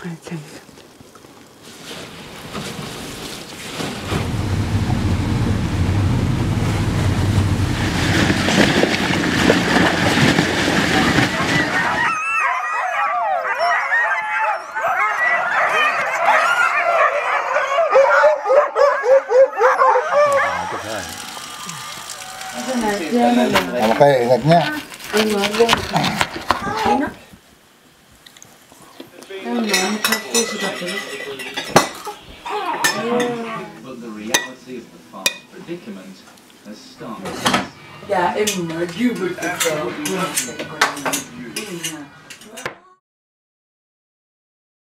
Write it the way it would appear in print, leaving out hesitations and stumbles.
I think. Okay, ingat niya. But the reality of the farm's predicament has started. Yeah, it merged you with the